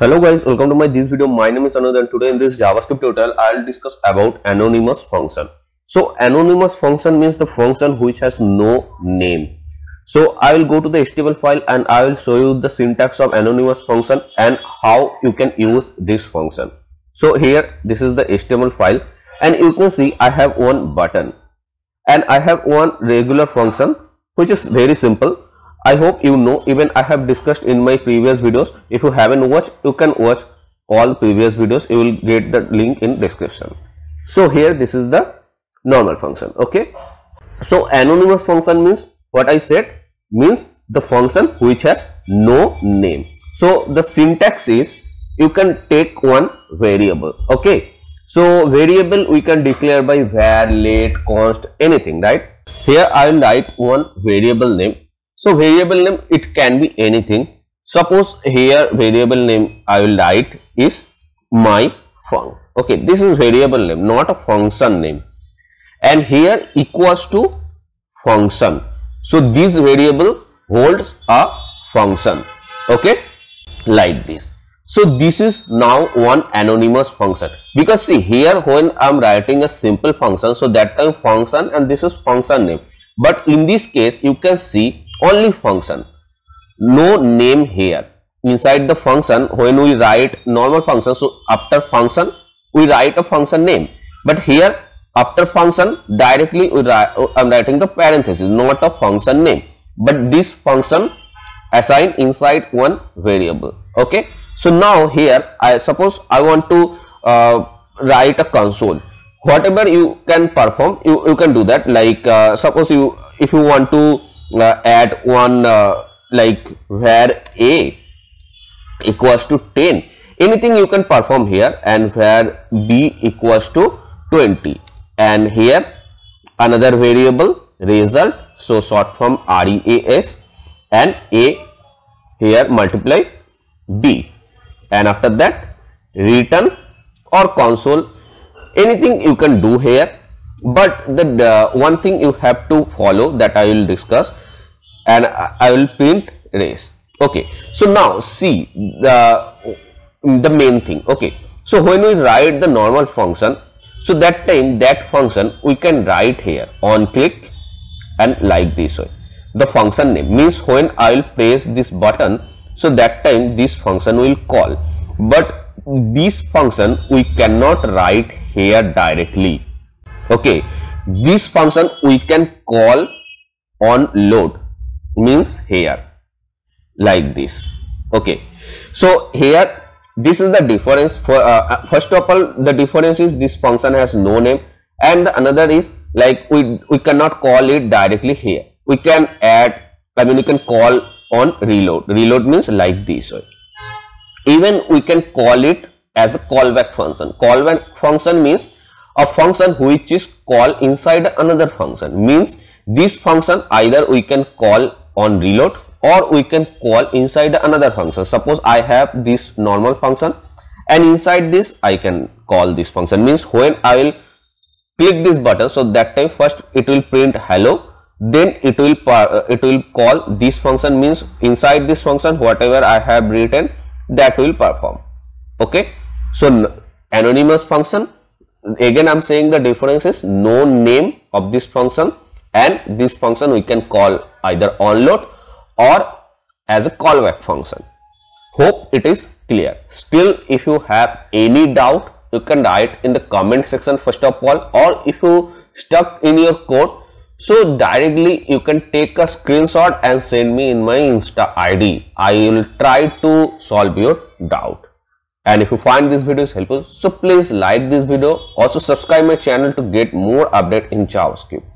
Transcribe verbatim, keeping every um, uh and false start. Hello guys, welcome to my this video. My name is Anand and today in this JavaScript tutorial I'll discuss about anonymous function. So anonymous function means the function which has no name. So I will go to the H T M L file and I will show you the syntax of anonymous function and how you can use this function. So here this is the H T M L file and you can see I have one button and I have one regular function which is very simple. I hope you know, even I have discussed in my previous videos. If you haven't watched, you can watch all previous videos. You will get the link in description. So here this is the normal function. Okay. So anonymous function means what I said, means the function which has no name. So the syntax is you can take one variable. Okay. So variable we can declare by var, let, const, anything, right? Here I will write one variable name. So variable name, it can be anything. Suppose here variable name I will write is my func. Okay, this is variable name, not a function name. And here equals to function. So this variable holds a function. Okay, like this. So this is now one anonymous function, because see here when I am writing a simple function, so that time function and this is function name. But in this case you can see only function, no name here. Inside the function, when we write normal function, so after function we write a function name, but here after function directly we write, I am writing the parenthesis, not a function name, but this function assigned inside one variable. Okay, so now here I suppose I want to uh, write a console. Whatever you can perform, you, you can do that, like uh, suppose you if you want to Uh, add one uh, like var a equals to ten, anything you can perform here, and var b equals to twenty, and here another variable result, so sort from res, and a here multiply b, and after that return or console, anything you can do here. But the uh, one thing you have to follow, that I will discuss, and I will print race. Okay, so now see the the main thing. Okay, so when we write the normal function, so that time that function we can write here on click and like this way. The function name means when I will press this button, so that time this function will call, but this function we cannot write here directly. Okay, this function we can call on load, means here like this. Okay, so here this is the difference. For uh, first of all, the difference is this function has no name, and the another is like we we cannot call it directly here. We can add, I mean, we can call on reload. Reload means like this way. Even we can call it as a callback function. Callback function means a function which is called inside another function, means this function either we can call on reload or we can call inside another function. Suppose I have this normal function and inside this I can call this function, means when I will click this button, so that time first it will print hello, then it will it will call this function, means inside this function whatever I have written that will perform. Okay, so anonymous function, again I am saying the difference is no name of this function, and this function we can call either on load or as a callback function. Hope it is clear. Still, if you have any doubt, you can write in the comment section first of all, or if you stuck in your code, so directly you can take a screenshot and send me in my Insta I D. I will try to solve your doubt. And if you find this video is helpful, so please like this video. Also subscribe my channel to get more update in JavaScript.